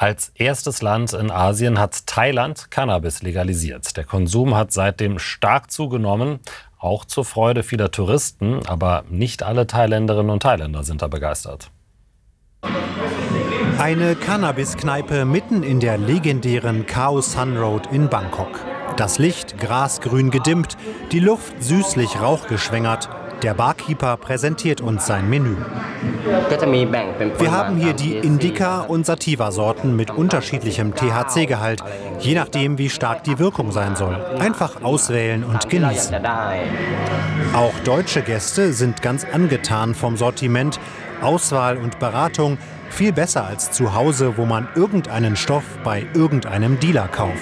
Als erstes Land in Asien hat Thailand Cannabis legalisiert. Der Konsum hat seitdem stark zugenommen, auch zur Freude vieler Touristen. Aber nicht alle Thailänderinnen und Thailänder sind da begeistert. Eine Cannabiskneipe mitten in der legendären Khao San Road in Bangkok. Das Licht grasgrün gedimmt, die Luft süßlich rauchgeschwängert. Der Barkeeper präsentiert uns sein Menü. Wir haben hier die Indica- und Sativa-Sorten mit unterschiedlichem THC-Gehalt, je nachdem, wie stark die Wirkung sein soll. Einfach auswählen und genießen. Auch deutsche Gäste sind ganz angetan vom Sortiment, Auswahl und Beratung. Viel besser als zu Hause, wo man irgendeinen Stoff bei irgendeinem Dealer kauft.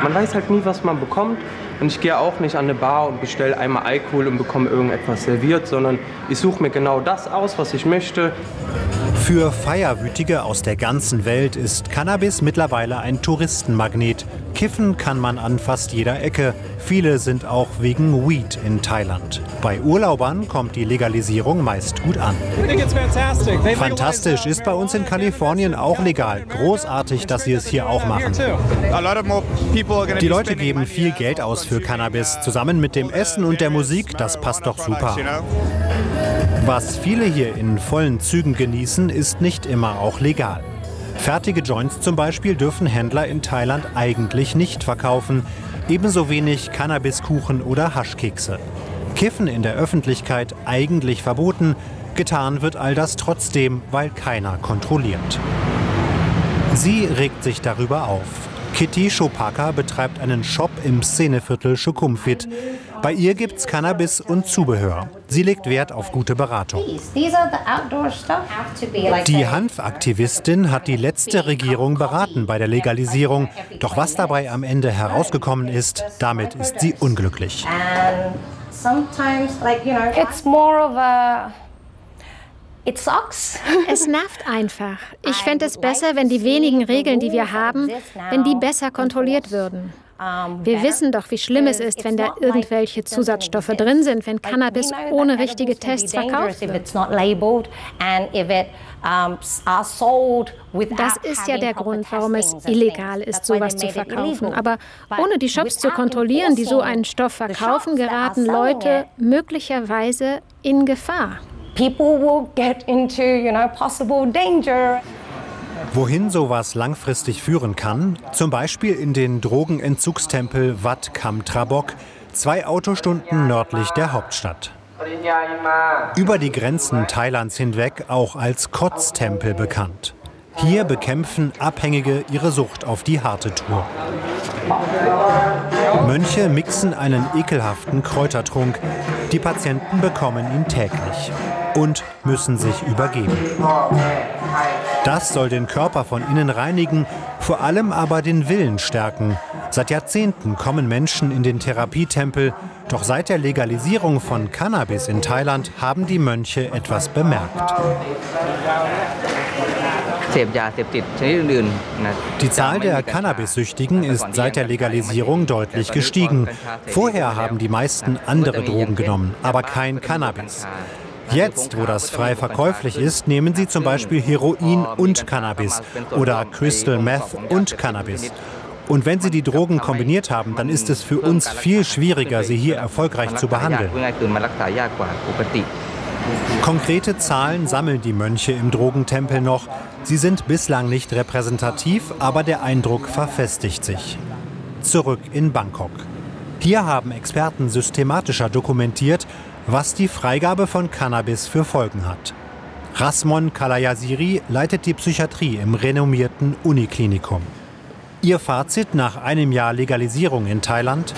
Man weiß halt nie, was man bekommt. Und ich gehe auch nicht an eine Bar und bestelle einmal Alkohol und bekomme irgendetwas serviert, sondern ich suche mir genau das aus, was ich möchte. Für Feierwütige aus der ganzen Welt ist Cannabis mittlerweile ein Touristenmagnet. Kiffen kann man an fast jeder Ecke. Viele sind auch wegen Weed in Thailand. Bei Urlaubern kommt die Legalisierung meist gut an. Fantastisch, ist bei uns in Kalifornien auch legal. Großartig, dass sie es hier auch machen. Die Leute geben viel Geld aus für Cannabis, zusammen mit dem Essen und der Musik. Das passt doch super. Was viele hier in vollen Zügen genießen, ist nicht immer auch legal. Fertige Joints zum Beispiel dürfen Händler in Thailand eigentlich nicht verkaufen. Ebenso wenig Cannabiskuchen oder Haschkekse. Kiffen in der Öffentlichkeit eigentlich verboten. Getan wird all das trotzdem, weil keiner kontrolliert. Sie regt sich darüber auf. Kitty Chopaka betreibt einen Shop im Szeneviertel Sukhumvit. Bei ihr gibt's Cannabis und Zubehör. Sie legt Wert auf gute Beratung. Die Hanfaktivistin hat die letzte Regierung beraten bei der Legalisierung. Doch was dabei am Ende herausgekommen ist, damit ist sie unglücklich. Es nervt einfach. Ich fände es besser, wenn die wenigen Regeln, die wir haben, wenn die besser kontrolliert würden. Wir wissen doch, wie schlimm es ist, wenn da irgendwelche Zusatzstoffe drin sind, wenn Cannabis ohne richtige Tests verkauft wird. Das ist ja der Grund, warum es illegal ist, sowas zu verkaufen. Aber ohne die Shops zu kontrollieren, die so einen Stoff verkaufen, geraten Leute möglicherweise in Gefahr. Wohin sowas langfristig führen kann, zum Beispiel in den Drogenentzugstempel Wat Kam Trabok, 2 Autostunden nördlich der Hauptstadt. Über die Grenzen Thailands hinweg auch als Kotztempel bekannt. Hier bekämpfen Abhängige ihre Sucht auf die harte Tour. Mönche mixen einen ekelhaften Kräutertrunk. Die Patienten bekommen ihn täglich und müssen sich übergeben. Das soll den Körper von innen reinigen, vor allem aber den Willen stärken. Seit Jahrzehnten kommen Menschen in den Therapietempel. Doch seit der Legalisierung von Cannabis in Thailand haben die Mönche etwas bemerkt. Die Zahl der Cannabissüchtigen ist seit der Legalisierung deutlich gestiegen. Vorher haben die meisten andere Drogen genommen, aber kein Cannabis. Jetzt, wo das frei verkäuflich ist, nehmen sie zum Beispiel Heroin und Cannabis oder Crystal Meth und Cannabis. Und wenn sie die Drogen kombiniert haben, dann ist es für uns viel schwieriger, sie hier erfolgreich zu behandeln. Konkrete Zahlen sammeln die Mönche im Drogentempel noch. Sie sind bislang nicht repräsentativ, aber der Eindruck verfestigt sich. Zurück in Bangkok. Hier haben Experten systematischer dokumentiert, was die Freigabe von Cannabis für Folgen hat. Rasmon Kalayasiri leitet die Psychiatrie im renommierten Uniklinikum. Ihr Fazit nach einem Jahr Legalisierung in Thailand?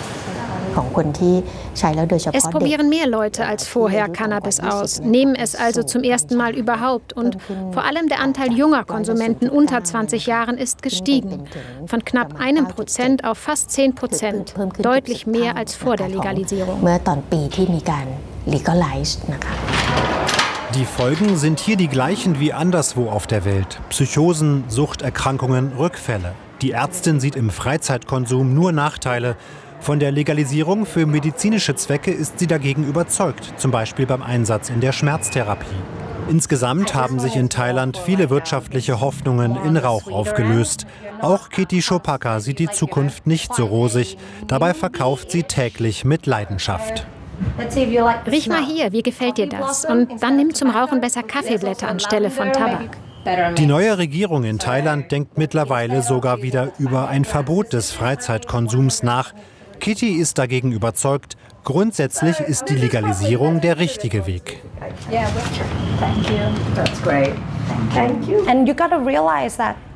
Es probieren mehr Leute als vorher Cannabis aus, nehmen es also zum ersten Mal überhaupt. Und vor allem der Anteil junger Konsumenten unter 20 Jahren ist gestiegen. Von knapp 1% auf fast 10%. Deutlich mehr als vor der Legalisierung. Die Folgen sind hier die gleichen wie anderswo auf der Welt. Psychosen, Suchterkrankungen, Rückfälle. Die Ärztin sieht im Freizeitkonsum nur Nachteile. Von der Legalisierung für medizinische Zwecke ist sie dagegen überzeugt, zum Beispiel beim Einsatz in der Schmerztherapie. Insgesamt haben sich in Thailand viele wirtschaftliche Hoffnungen in Rauch aufgelöst. Auch Kitty Chopaka sieht die Zukunft nicht so rosig. Dabei verkauft sie täglich mit Leidenschaft. Riech mal hier, wie gefällt dir das? Und dann nimm zum Rauchen besser Kaffeeblätter anstelle von Tabak. Die neue Regierung in Thailand denkt mittlerweile sogar wieder über ein Verbot des Freizeitkonsums nach. Kitty ist dagegen überzeugt, grundsätzlich ist die Legalisierung der richtige Weg.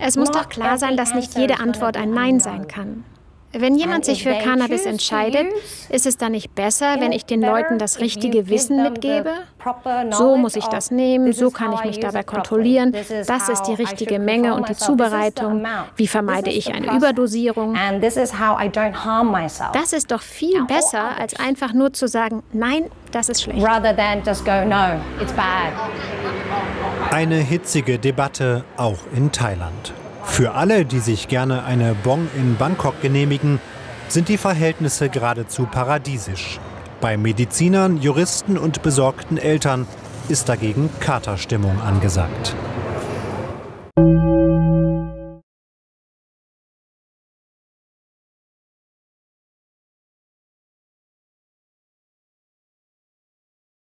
Es muss doch klar sein, dass nicht jede Antwort ein Nein sein kann. Wenn jemand sich für Cannabis entscheidet, ist es dann nicht besser, wenn ich den Leuten das richtige Wissen mitgebe? So muss ich das nehmen, so kann ich mich dabei kontrollieren, das ist die richtige Menge und die Zubereitung, wie vermeide ich eine Überdosierung? Das ist doch viel besser, als einfach nur zu sagen, nein, das ist schlecht. Eine hitzige Debatte auch in Thailand. Für alle, die sich gerne eine Bong in Bangkok genehmigen, sind die Verhältnisse geradezu paradiesisch. Bei Medizinern, Juristen und besorgten Eltern ist dagegen Katerstimmung angesagt.